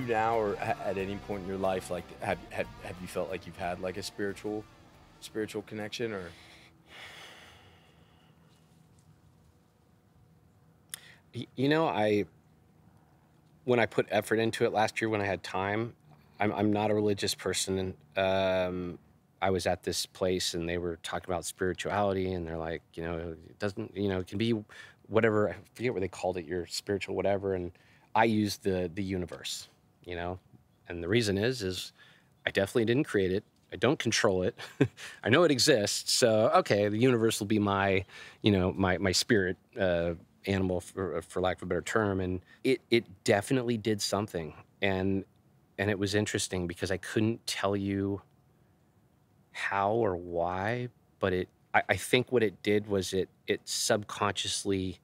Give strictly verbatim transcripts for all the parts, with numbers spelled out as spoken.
you now, or at any point in your life, like have have have you felt like you've had like a spiritual spiritual connection, or? You know, I when I put effort into it last year when I had time, I'm I'm not a religious person, and um, I was at this place and they were talking about spirituality, and they're like, you know, it doesn't, you know, it can be whatever, I forget what they called it, your spiritual whatever, and I used the the universe, you know, and the reason is is I definitely didn't create it. I don't control it. I know it exists, so okay, the universe will be my, you know, my my spirit. Uh, animal, for, for lack of a better term, and it, it definitely did something. And and it was interesting because I couldn't tell you how or why, but it I, I think what it did was it it subconsciously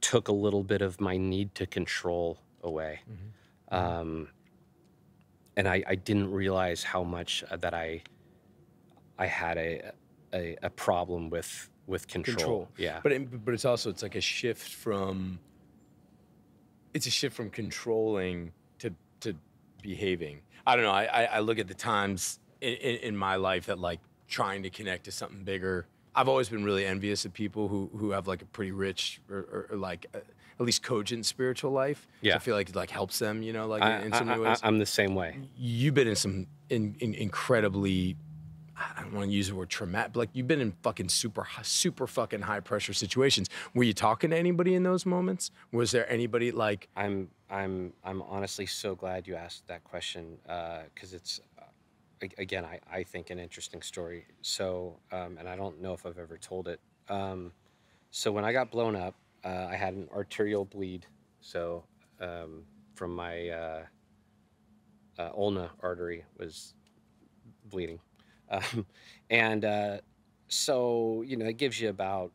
took a little bit of my need to control away. Mm-hmm. Um, and I, I didn't realize how much that I I had a a, a problem with With control. control, yeah. But it, but it's also it's like a shift from. It's a shift from controlling to to behaving. I don't know. I I, I look at the times in, in, in my life that like trying to connect to something bigger. I've always been really envious of people who who have like a pretty rich or, or, or like a, at least cogent spiritual life. Yeah, so I feel like it like helps them. You know, like I, in some I, ways. I, I'm the same way. You've been in some in, in incredibly. I don't want to use the word traumatic, but like you've been in fucking super, super fucking high pressure situations. Were you talking to anybody in those moments? Was there anybody like? I'm, I'm, I'm honestly so glad you asked that question because uh, it's, uh, again, I, I think an interesting story. So, um, and I don't know if I've ever told it. Um, so when I got blown up, uh, I had an arterial bleed. So um, from my uh, uh, ulna artery was bleeding. Um, and uh, so, you know, it gives you about,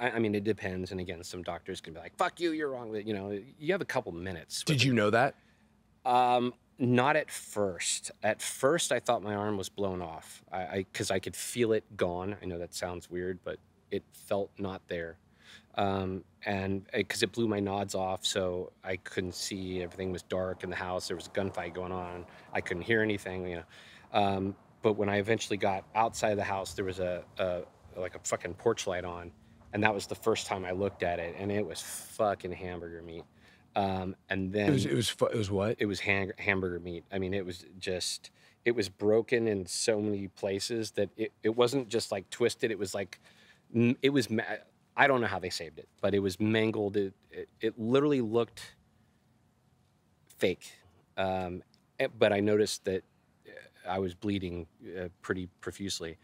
I, I mean, it depends. And again, some doctors can be like, fuck you, you're wrong. You know, you have a couple minutes. Did you know that? Um, not at first. At first, I thought my arm was blown off I, I, 'cause I could feel it gone. I know that sounds weird, but it felt not there. Um, and because it blew my nods off, so I couldn't see. Everything was dark in the house. There was a gunfight going on. I couldn't hear anything, you know. Um, But when I eventually got outside of the house, there was a, a like a fucking porch light on, and that was the first time I looked at it, and it was fucking hamburger meat. Um, and then it was it was, it was what? It was ham hamburger meat. I mean, it was just it was broken in so many places that it it wasn't just like twisted. It was like it was I don't know how they saved it, but it was mangled. It it, it literally looked fake. Um, but I noticed that. I was bleeding uh, pretty profusely.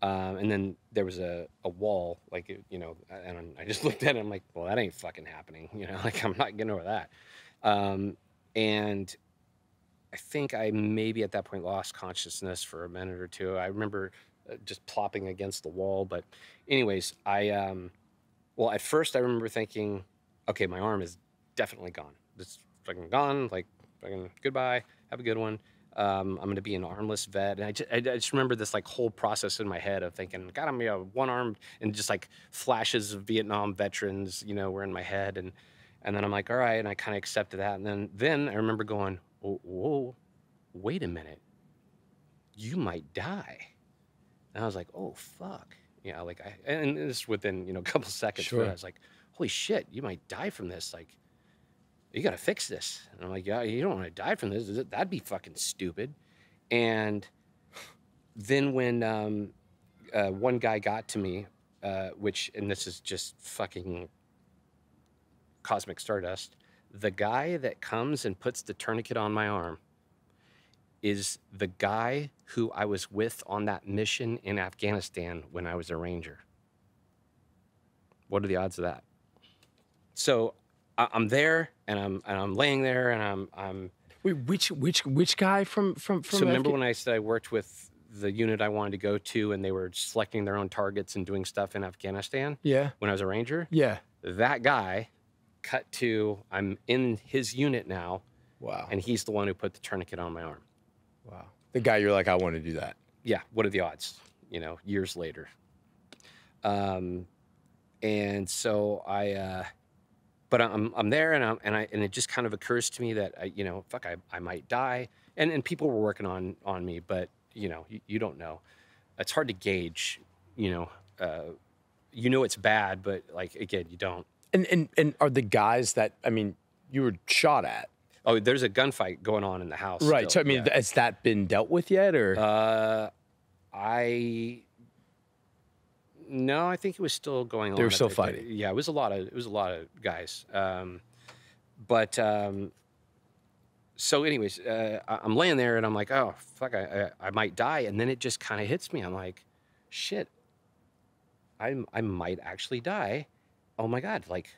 Um, and then there was a, a wall, like, you know, and I just looked at it and I'm like, well, that ain't fucking happening. You know, like I'm not getting over that. Um, and I think I maybe at that point lost consciousness for a minute or two. I remember just plopping against the wall. But anyways, I, um, well, at first I remember thinking, okay, my arm is definitely gone. It's fucking gone, like fucking goodbye, have a good one. Um, I'm going to be an armless vet. And I just, I, I just remember this like whole process in my head of thinking, God, I'm you know, one arm and just like flashes of Vietnam veterans, you know, were in my head. And, and then I'm like, all right. And I kind of accepted that. And then, then I remember going, whoa, whoa, wait a minute. You might die. And I was like, oh, fuck. You know, like I, and this within, you know, a couple seconds. Sure. I was like, holy shit, you might die from this. Like, you got to fix this. And I'm like, yeah, you don't want to die from this. That'd be fucking stupid. And then when um, uh, one guy got to me, uh, which, and this is just fucking cosmic stardust, the guy that comes and puts the tourniquet on my arm is the guy who I was with on that mission in Afghanistan when I was a ranger. What are the odds of that? So... I'm there, and I'm and I'm laying there, and I'm I'm. Wait, which which which guy from from from? So remember when I said I worked with the unit I wanted to go to, and they were selecting their own targets and doing stuff in Afghanistan. Yeah. When I was a ranger. Yeah. That guy, cut to I'm in his unit now. Wow. And he's the one who put the tourniquet on my arm. Wow. The guy you're like, I want to do that. Yeah. What are the odds? You know, years later. Um, and so I. Uh, But I'm I'm there, and I'm and I and it just kind of occurs to me that I, you know, fuck, I I might die, and and people were working on on me, but you know, you, you don't know. It's hard to gauge, you know. Uh, you know it's bad, but like again, you don't. And and and are the guys that I mean, you were shot at? Oh, there's a gunfight going on in the house, right? Still. So I mean, yeah. Has that been dealt with yet, or? Uh, I. No, I think it was still going on. They were still fighting. Yeah, it was a lot of it was a lot of guys. Um, but um, so, anyways, uh, I'm laying there and I'm like, oh fuck, I I, I might die. And then it just kind of hits me. I'm like, shit, I I might actually die. Oh my god, like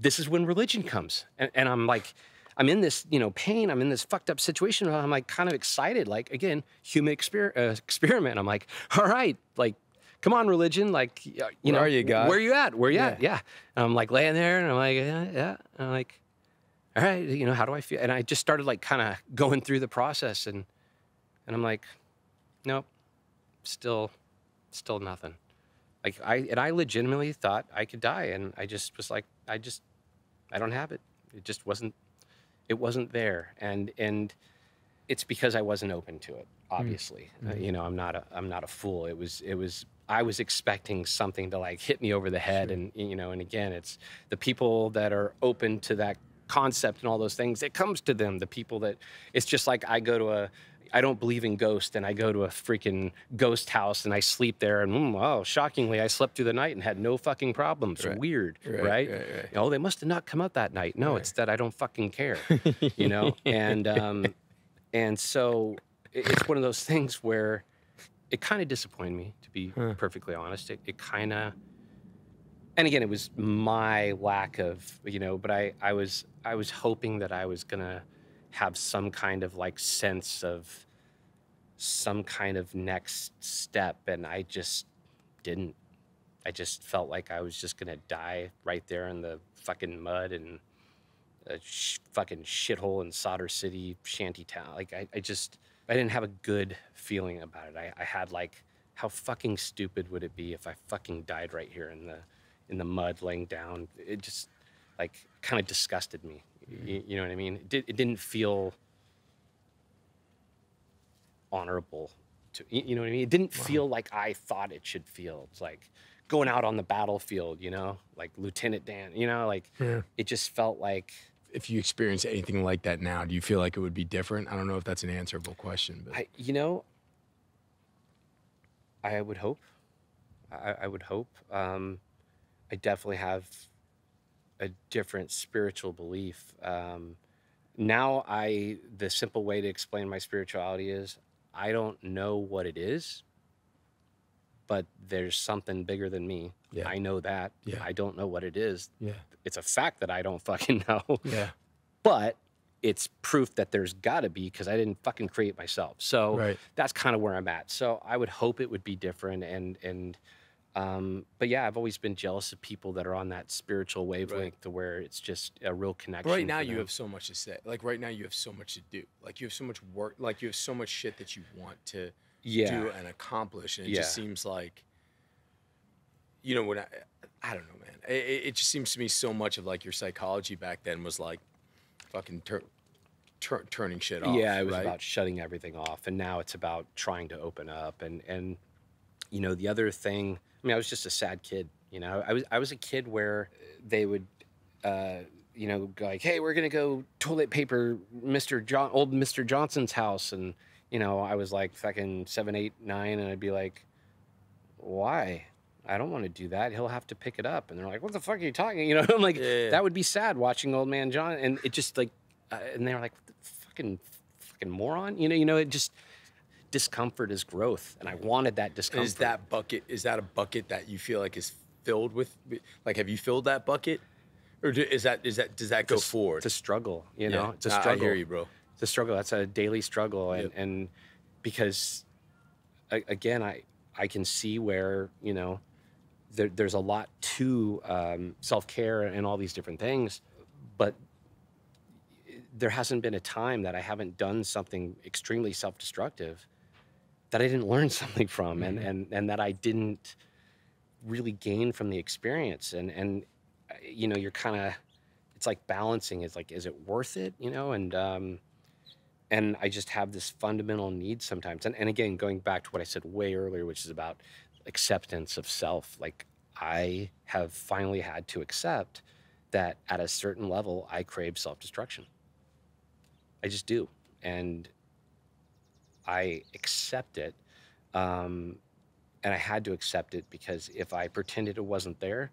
this is when religion comes. And, and I'm like, I'm in this you know pain. I'm in this fucked up situation. And I'm like kind of excited. Like again, human exper uh, experiment. I'm like, all right, like. Come on, religion, like, you where know, are you, God? Where you at? Where you yeah. at? Yeah. And I'm like laying there and I'm like, yeah, yeah. And I'm like, all right, you know, how do I feel? And I just started like kind of going through the process and, and I'm like, nope, still, still nothing. Like I, and I legitimately thought I could die. And I just was like, I just, I don't have it. It just wasn't, it wasn't there. And, and it's because I wasn't open to it, obviously. Mm-hmm. uh, you know, I'm not a, I'm not a fool. It was, it was, I was expecting something to like hit me over the head. Sure. And, you know, and again, it's the people that are open to that concept and all those things, it comes to them. The people that, it's just like I go to a, I don't believe in ghosts and I go to a freaking ghost house and I sleep there and, mm, oh, shockingly, I slept through the night and had no fucking problems. Right. Weird, right? Right, right, right. Oh, they must have not come out that night. No, right. It's that I don't fucking care, you know? And, um, and so it's one of those things where, it kind of disappointed me, to be huh. perfectly honest. It, it kind of, and again, it was my lack of, you know, but I, I was, I was hoping that I was gonna have some kind of like sense of some kind of next step. And I just didn't, I just felt like I was just gonna die right there in the fucking mud and a sh fucking shithole in Sadr City, shanty town. Like I, I just, I didn't have a good feeling about it. I, I had like, how fucking stupid would it be if I fucking died right here in the, in the mud laying down? It just like kind of disgusted me. Mm-hmm. you, you know what I mean? It, did, it didn't feel honorable to, you know what I mean? It didn't wow. feel like I thought it should feel. It's like going out on the battlefield, you know, like Lieutenant Dan, you know, like yeah. it just felt like, if you experience anything like that now, do you feel like it would be different? I don't know if that's an answerable question, but I, you know, I would hope. I, I would hope. Um, I definitely have a different spiritual belief um, now. I the simple way to explain my spirituality is I don't know what it is, but there's something bigger than me. Yeah. I know that. Yeah. I don't know what it is. Yeah. It's a fact that I don't fucking know. Yeah. But it's proof that there's gotta be, because I didn't fucking create myself. So right. that's kind of where I'm at. So I would hope it would be different. And, and um, but yeah, I've always been jealous of people that are on that spiritual wavelength right. to where it's just a real connection. But right now you have so much to say. Like right now you have so much to do. Like you have so much work, like you have so much shit that you want to yeah. do and accomplish. And it yeah. just seems like, you know, when I, I don't know, man, it, it just seems to me so much of like your psychology back then was like fucking tur tur turning shit off. Yeah, it was right? about shutting everything off. And now it's about trying to open up. And, and, you know, the other thing, I mean, I was just a sad kid, you know, I was, I was a kid where they would, uh, you know, go like, hey, we're going to go toilet paper, Mister John, old Mister Johnson's house. And, you know, I was like fucking seven, eight, nine, and I'd be like, why? I don't want to do that. He'll have to pick it up. And they're like, what the fuck are you talking? You know, I'm like, yeah, yeah. that would be sad watching old man John. And it just like, uh, and they were like, what the fucking, fucking moron. You know, you know, it just, discomfort is growth. And I wanted that discomfort. Is that bucket, is that a bucket that you feel like is filled with, like, have you filled that bucket? Or do, is that, is that, does that go it's, forward? It's a struggle, you know, yeah. it's a struggle. I, I hear you, bro. It's a struggle. That's a daily struggle. And, yep. and because again, I, I can see where, you know, There, there's a lot to um, self-care and all these different things, but there hasn't been a time that I haven't done something extremely self-destructive that I didn't learn something from, and, and, and that I didn't really gain from the experience. And, and you know, you're kind of it's like balancing. It's like, is it worth it? You know, and um, and I just have this fundamental need sometimes. And, and again, going back to what I said way earlier, which is about acceptance of self. Like, I have finally had to accept that at a certain level, I crave self-destruction. I just do. And I accept it. Um, and I had to accept it because if I pretended it wasn't there,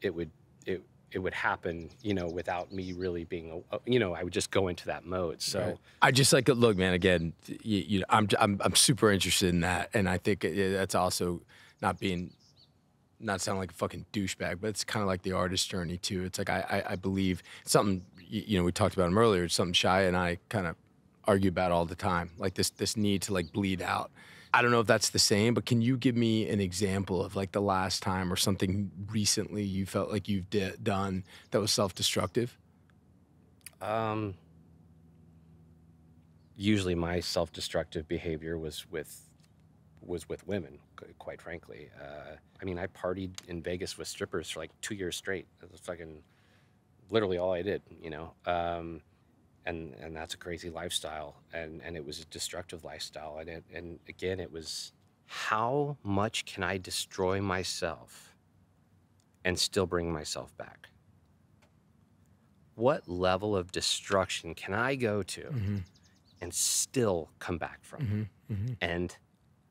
it would, it, it would happen, you know, without me really being, a, you know, I would just go into that mode. So right. I just like, look, man, again, you, you know, I'm, I'm, I'm super interested in that. And I think that's also not being, not sounding like a fucking douchebag, but it's kind of like the artist journey too. It's like, I, I, I believe something, you know, we talked about him earlier, it's something Shia and I kind of argue about all the time, like this, this need to like bleed out. I don't know if that's the same, but can you give me an example of like the last time or something recently you felt like you've d done that was self-destructive? Um, usually my self-destructive behavior was with, was with women, quite frankly. Uh, I mean, I partied in Vegas with strippers for like two years straight. That was fucking literally all I did, you know? Um, And, and that's a crazy lifestyle, and, and it was a destructive lifestyle. And, it, and again, it was, how much can I destroy myself and still bring myself back? What level of destruction can I go to mm-hmm. and still come back from? Mm-hmm. Mm-hmm. And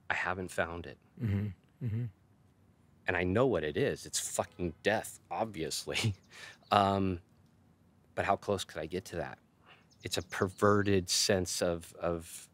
I haven't found it. Mm-hmm. Mm-hmm. And I know what it is. It's fucking death, obviously. um, but how close could I get to that? It's a perverted sense of of,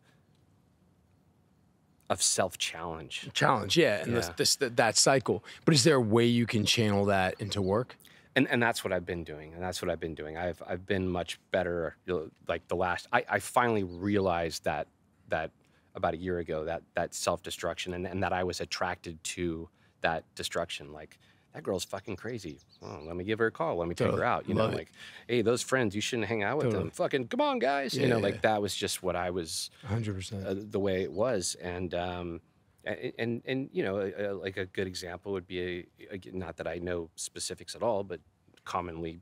of self-challenge. Challenge, yeah, and yeah. This, this, that cycle. But is there a way you can channel that into work? And and that's what I've been doing, and that's what I've been doing. I've, I've been much better, you know, like the last, I, I finally realized that, that about a year ago, that, that self-destruction and, and that I was attracted to that destruction. Like, that girl's fucking crazy. Oh, let me give her a call. Let me take totally. her out. You Love know, it. like, hey, those friends, you shouldn't hang out with totally. them. Fucking, come on, guys. Yeah, you know, yeah, like yeah. that was just what I was. one hundred percent. Uh, the way it was, and um, and, and and you know, a, a, like a good example would be a, a, not that I know specifics at all, but commonly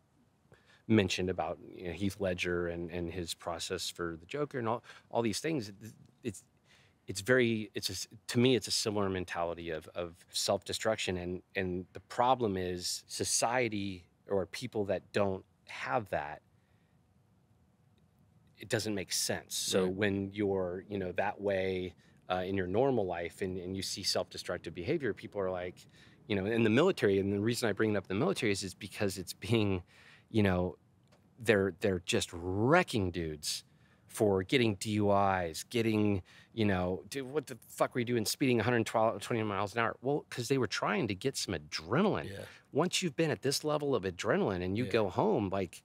mentioned about, you know, Heath Ledger and and his process for the Joker and all all these things. It's It's very, it's a, to me, it's a similar mentality of, of self-destruction. And, and the problem is society or people that don't have that, it doesn't make sense. So right. when you're, you know, that way uh, in your normal life and, and you see self-destructive behavior, people are like, you know, in the military, and the reason I bring it up in the military is, is because it's being, you know, they're, they're just wrecking dudes for getting D U Is, getting, you know, dude, what the fuck were you doing speeding one hundred twenty miles an hour? Well, because they were trying to get some adrenaline. Yeah. Once you've been at this level of adrenaline and you yeah. go home, like,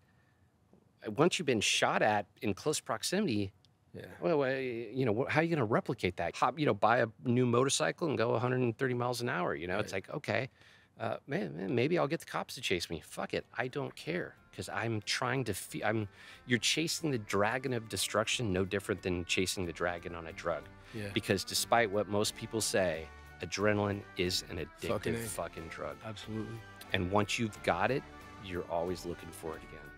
once you've been shot at in close proximity, yeah. well, you know, how are you going to replicate that? Hop, you know, buy a new motorcycle and go one hundred thirty miles an hour, you know? Right. It's like, okay, uh, man, man, maybe I'll get the cops to chase me. Fuck it, I don't care. Because I'm trying to feel, I'm, you're chasing the dragon of destruction, no different than chasing the dragon on a drug. Yeah. Because despite what most people say, adrenaline is an addictive fucking, fucking drug. Absolutely. And once you've got it, you're always looking for it again.